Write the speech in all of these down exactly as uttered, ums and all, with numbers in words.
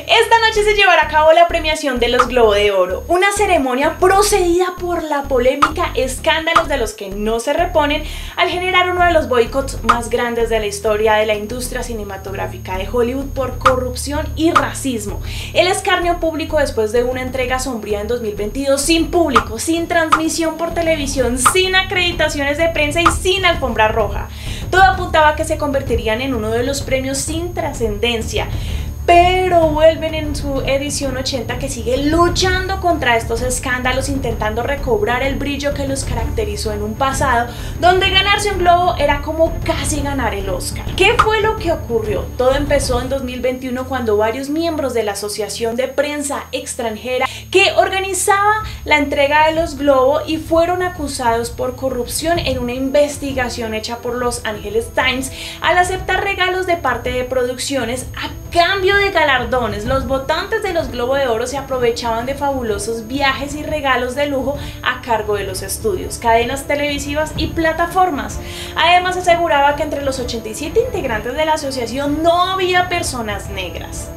Esta noche se llevará a cabo la premiación de los Globo de Oro, una ceremonia procedida por la polémica, escándalos de los que no se reponen al generar uno de los boicots más grandes de la historia de la industria cinematográfica de Hollywood por corrupción y racismo. El escarnio público después de una entrega sombría en dos mil veintidós sin público, sin transmisión por televisión, sin acreditaciones de prensa y sin alfombra roja. Todo apuntaba a que se convertirían en uno de los premios sin trascendencia, pero vuelven en su edición ochenta que sigue luchando contra estos escándalos, intentando recobrar el brillo que los caracterizó en un pasado donde ganarse un globo era como casi ganar el Óscar. ¿Qué fue lo que ocurrió? Todo empezó en dos mil veintiuno cuando varios miembros de la Asociación de Prensa Extranjera que organizaba la entrega de los globos y fueron acusados por corrupción en una investigación hecha por Los Angeles Times al aceptar regalos de parte de producciones a cambio de galardones. Los votantes de los Globo de Oro se aprovechaban de fabulosos viajes y regalos de lujo a cargo de los estudios, cadenas televisivas y plataformas. Además, aseguraba que entre los ochenta y siete integrantes de la asociación no había personas negras.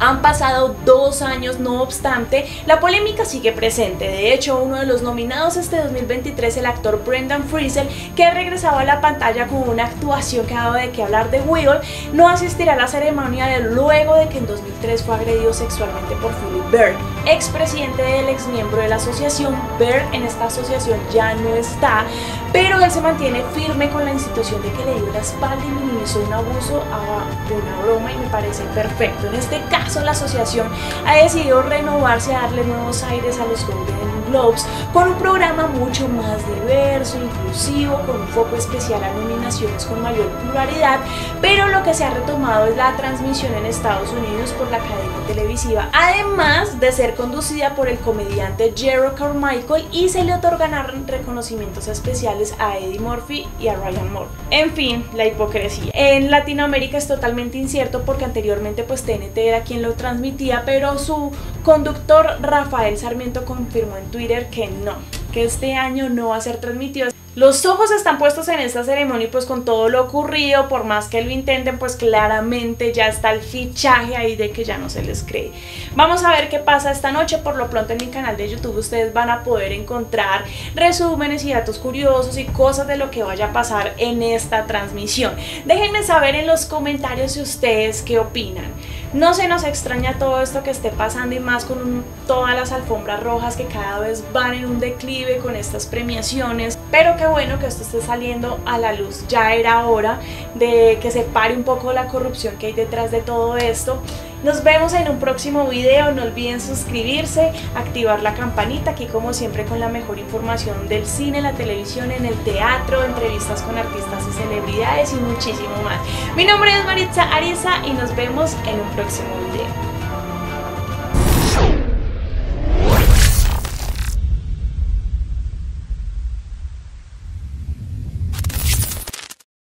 Han pasado dos años, no obstante, la polémica sigue presente. De hecho, uno de los nominados este dos mil veintitrés, el actor Brendan Fraser, que ha regresado a la pantalla con una actuación que ha dado de qué hablar de The Whale, no asistirá a la ceremonia de luego de que en dos mil tres fue agredido sexualmente por Philip Berg, expresidente del exmiembro de la asociación. Berg en esta asociación ya no está, pero él se mantiene firme con la institución de que le dio la espalda y minimizó un abuso a una broma, y me parece perfecto. En este caso, la asociación ha decidido renovarse, darle nuevos aires a los Golden Globes con un programa mucho más diverso, inclusivo, con un foco especial a nominaciones con mayor pluralidad, pero lo que se ha retomado es la transmisión en Estados Unidos por la cadena televisiva, además de ser conducida por el comediante Jerrod Carmichael, y se le otorgarán reconocimientos especiales a Eddie Murphy y a Ryan Moore. En fin, la hipocresía. En Latinoamérica es totalmente incierto porque anteriormente pues T N T era quien lo transmitía, pero su conductor Rafael Sarmiento confirmó en Twitter que no, que este año no va a ser transmitido. Los ojos están puestos en esta ceremonia y pues con todo lo ocurrido, por más que lo intenten, pues claramente ya está el fichaje ahí de que ya no se les cree. Vamos a ver qué pasa esta noche. Por lo pronto en mi canal de YouTube ustedes van a poder encontrar resúmenes y datos curiosos y cosas de lo que vaya a pasar en esta transmisión. Déjenme saber en los comentarios si ustedes qué opinan. No se nos extraña todo esto que esté pasando, y más con un, todas las alfombras rojas que cada vez van en un declive con estas premiaciones, pero qué bueno que esto esté saliendo a la luz. Ya era hora de que se pare un poco la corrupción que hay detrás de todo esto. Nos vemos en un próximo video, no olviden suscribirse, activar la campanita, aquí como siempre con la mejor información del cine, la televisión, en el teatro, entrevistas con artistas y celebridades y muchísimo más. Mi nombre es Maritza Ariza y nos vemos en un próximo video.